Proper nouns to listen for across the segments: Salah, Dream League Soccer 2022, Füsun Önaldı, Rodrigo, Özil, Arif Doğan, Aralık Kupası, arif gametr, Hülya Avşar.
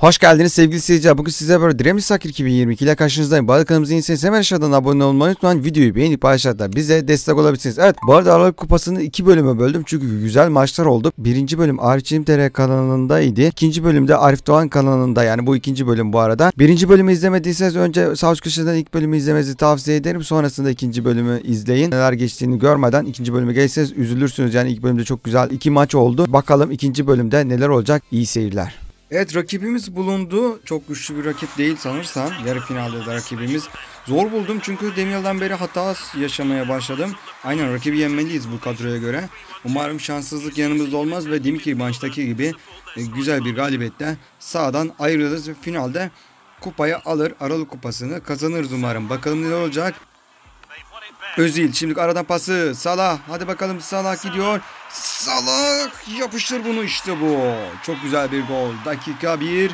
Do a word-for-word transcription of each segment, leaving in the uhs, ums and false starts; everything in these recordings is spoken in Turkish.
Hoş geldiniz sevgili seyirciler. Bugün size böyle Dream League Soccer iki bin yirmi iki ile karşınızdayım. Bu arada kanalımıza iyisiniz. Hemen aşağıdan abone olmayı unutmayın. Videoyu beğenip paylaşarak bize destek olabilirsiniz. Evet, bu arada Aralık Kupası'nı iki bölüme böldüm. Çünkü güzel maçlar oldu. Birinci bölüm Arif T R kanalındaydı. İkinci bölümde Arif Doğan kanalında. Yani bu ikinci bölüm bu arada. Birinci bölümü izlemediyseniz önce sağ üst köşeden ilk bölümü izlemenizi tavsiye ederim. Sonrasında ikinci bölümü izleyin. Neler geçtiğini görmeden ikinci bölüme gelirseniz üzülürsünüz. Yani ilk bölümde çok güzel iki maç oldu. Bakalım ikinci bölümde neler olacak. İyi seyirler. Evet, rakibimiz bulundu. Çok güçlü bir rakip değil sanırsam. Yarı finalde de rakibimiz. Zor buldum çünkü demin yıldan beri hata yaşamaya başladım. Aynen, rakibi yenmeliyiz bu kadroya göre. Umarım şanssızlık yanımızda olmaz ve deminki maçtaki gibi güzel bir galibiyetle sahadan ayrılırız ve finalde kupayı alır. Aralık Kupası'nı kazanırız umarım. Bakalım neler olacak. Özil şimdi aradan pası Salah, hadi bakalım Salah gidiyor. Salah yapıştır bunu, işte bu. Çok güzel bir gol. Dakika bir.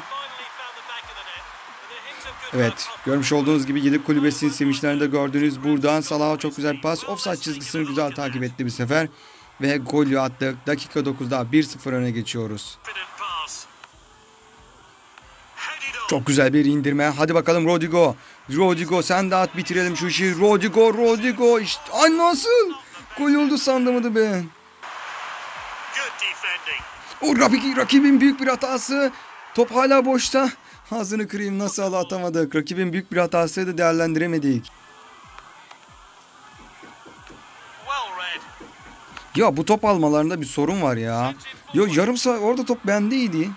Evet, görmüş olduğunuz gibi yedek kulübesinin sevinçlerinde gördünüz. Buradan Salah'a çok güzel bir pas. Ofsayt çizgisini güzel takip etti bir sefer. Ve golü attık. Dakika dokuzda bir sıfır öne geçiyoruz. Çok güzel bir indirme. Hadi bakalım Rodrigo. Rodrigo sen de at, bitirelim şu işi. Rodrigo, Rodrigo. İşte, ay nasıl? Gol oldu sandım ben. O rakibin, rakibin büyük bir hatası. Top hala boşta. Ağzını kırayım, nasıl atamadık. Rakibin büyük bir hatasıydı da değerlendiremedik. Ya bu top almalarında bir sorun var ya. Ya yarım saat orada top bendeydi.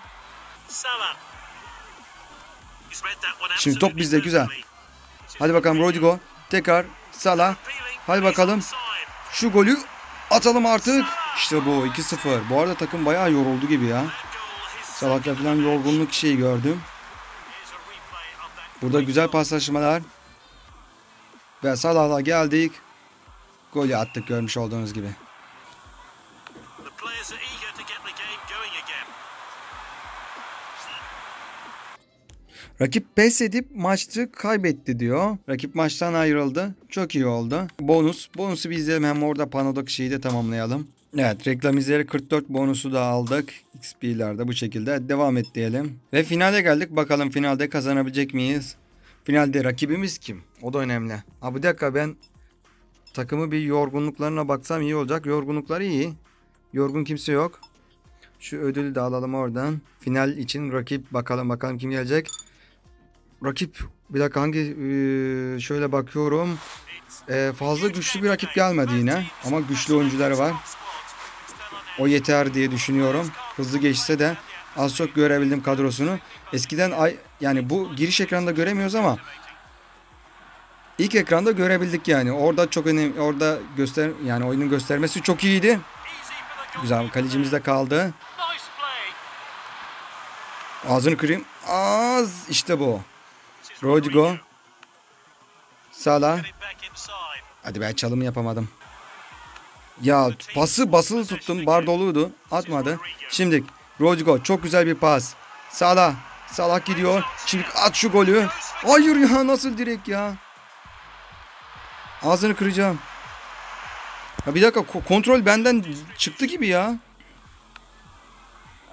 Şimdi top bizde, güzel. Hadi bakalım Rodrigo. Tekrar Salah. Hadi bakalım. Şu golü atalım artık. İşte bu, iki sıfır. Bu arada takım bayağı yoruldu gibi ya. Salah'ta falan yorgunluk şeyi gördüm. Burada güzel paslaşmalar. Ve Salah'la geldik. Golü attık görmüş olduğunuz gibi. Rakip pes edip maçı kaybetti diyor. Rakip maçtan ayrıldı. Çok iyi oldu. Bonus. Bonusu bir izleyelim. Hem orada panodaki şeyi de tamamlayalım. Evet, reklam izleri kırk dört bonusu da aldık. X P'ler de bu şekilde. Devam et diyelim. Ve finale geldik. Bakalım finalde kazanabilecek miyiz? Finalde rakibimiz kim? O da önemli. Ha, bir dakika, ben takımı bir yorgunluklarına baksam iyi olacak. Yorgunlukları iyi. Yorgun kimse yok. Şu ödülü de alalım oradan. Final için rakip bakalım bakalım kim gelecek. Rakip bir dakika, hangi ee, şöyle bakıyorum, ee, fazla güçlü bir rakip gelmedi yine ama güçlü oyuncuları var, o yeter diye düşünüyorum. Hızlı geçse de az çok görebildim kadrosunu. Eskiden ay yani bu giriş ekranında göremiyoruz ama ilk ekranda görebildik yani. Orada çok önemli, orada göster yani oyunun göstermesi çok iyiydi. Güzel, kalecimiz de kaldı. Ağzını kırayım. Az, işte bu. Rodrigo. Salah. Hadi ben çalımı yapamadım. Ya pası basılı tuttum. Bar doluydu. Atmadı. Şimdi Rodrigo. Çok güzel bir pas. Salah. Salah gidiyor. Şimdi at şu golü. Hayır ya, nasıl direkt ya. Ağzını kıracağım. Ya bir dakika, kontrol benden çıktı gibi ya.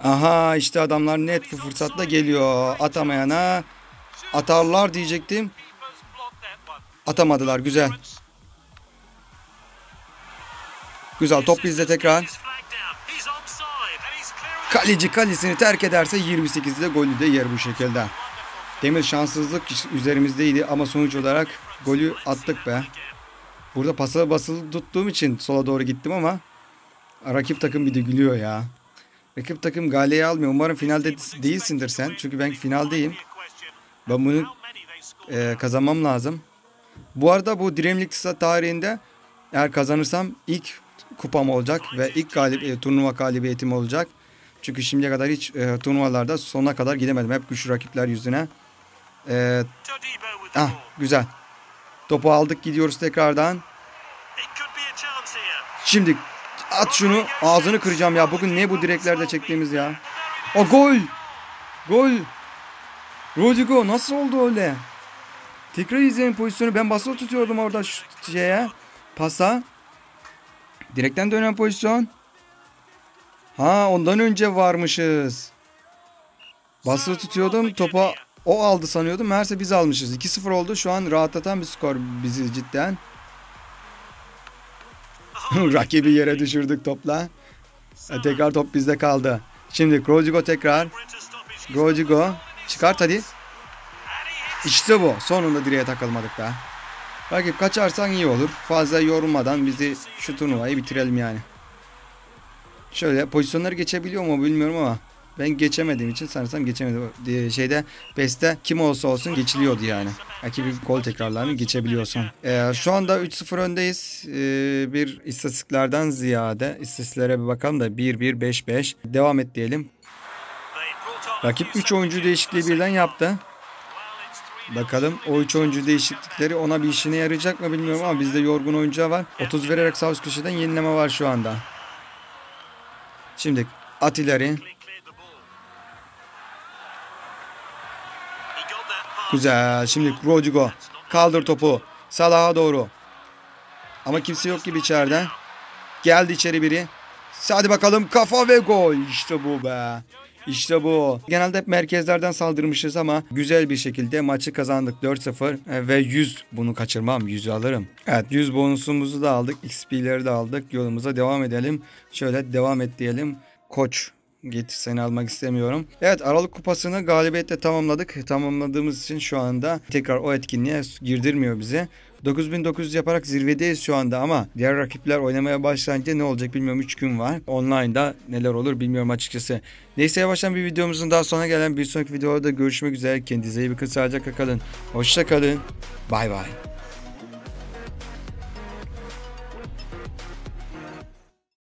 Aha işte, adamlar net bir fırsatla geliyor. Atamayana atarlar diyecektim. Atamadılar, güzel. Güzel, top bizde tekrar. Kaleci kalesini terk ederse yirmi sekizde golü de yer bu şekilde. Demir şanssızlık üzerimizdeydi ama sonuç olarak golü attık be. Burada pasa basılı tuttuğum için sola doğru gittim ama rakip takım bir de gülüyor ya. Rakip takım galeye almıyor. Umarım finalde değilsindir sen. Çünkü ben finaldeyim. Ben bunu e, kazanmam lazım. Bu arada bu Dream League tarihinde eğer kazanırsam ilk kupam olacak ve ilk galib e, turnuva galibiyetim olacak. Çünkü şimdiye kadar hiç e, turnuvalarda sonuna kadar gidemedim. Hep güçlü rakipler yüzüne. E, ah, güzel. Topu aldık, gidiyoruz tekrardan. Şimdi at şunu, ağzını kıracağım ya. Bugün ne bu direklerde çektiğimiz ya. O gol. Gol. Rodrigo nasıl oldu öyle? Tekrar izleyin pozisyonu. Ben basılı tutuyordum orada şu şeye. Pasa. Direkten dönen pozisyon. Ha, ondan önce varmışız. Basılı tutuyordum. Topa o aldı sanıyordum. Meğerse biz almışız. iki sıfır oldu. Şu an rahatlatan bir skor bizi cidden. Rakibi yere düşürdük topla. E, tekrar top bizde kaldı. Şimdi Rodrigo tekrar. Rodrigo. Çıkart hadi. İşte bu. Sonunda direğe takılmadık da. Rakip kaçarsan iyi olur. Fazla yorulmadan bizi şu turnuvayı bitirelim yani. Şöyle pozisyonları geçebiliyor mu bilmiyorum ama ben geçemediğim için sanırsam geçemedim. Şeyde Best'te kim olsa olsun geçiliyordu yani. Rakibin gol tekrarlarını geçebiliyorsun. Ee, şu anda üç sıfır öndeyiz. Ee, bir istatistiklerden ziyade istatistiklere bir bakalım da bir bir beş beş devam et diyelim. Rakip üç oyuncu değişikliği birden yaptı. Bakalım o üç oyuncu değişiklikleri ona bir işine yarayacak mı bilmiyorum ama bizde yorgun oyuncu var. otuz vererek sağ üst köşeden yenileme var şu anda. Şimdi at ileri. Güzel. Şimdi Rodrigo. Kaldır topu. Salah'a doğru. Ama kimse yok gibi içeride. Geldi içeri biri. Hadi bakalım. Kafa ve gol. İşte bu be. İşte bu. Genelde hep merkezlerden saldırmışız ama güzel bir şekilde maçı kazandık dört sıfır ve yüz. Bunu kaçırmam. yüzü alırım. Evet, yüz bonusumuzu da aldık. X P'leri de aldık. Yolumuza devam edelim. Şöyle devam et diyelim. Koç. Git, seni almak istemiyorum. Evet, Aralık Kupası'nı galibiyetle tamamladık. Tamamladığımız için şu anda tekrar o etkinliğe girdirmiyor bizi. dokuz bin dokuz yüz yaparak zirvedeyiz şu anda ama diğer rakipler oynamaya başlayınca ne olacak bilmiyorum. üç gün var. Online'da neler olur bilmiyorum açıkçası. Neyse, yavaştan bir videomuzun daha sonuna gelen bir sonraki videoda görüşmek üzere. Kendinize iyi bakın. Sağlıcakla kalın. Hoşça kalın. Bay bay.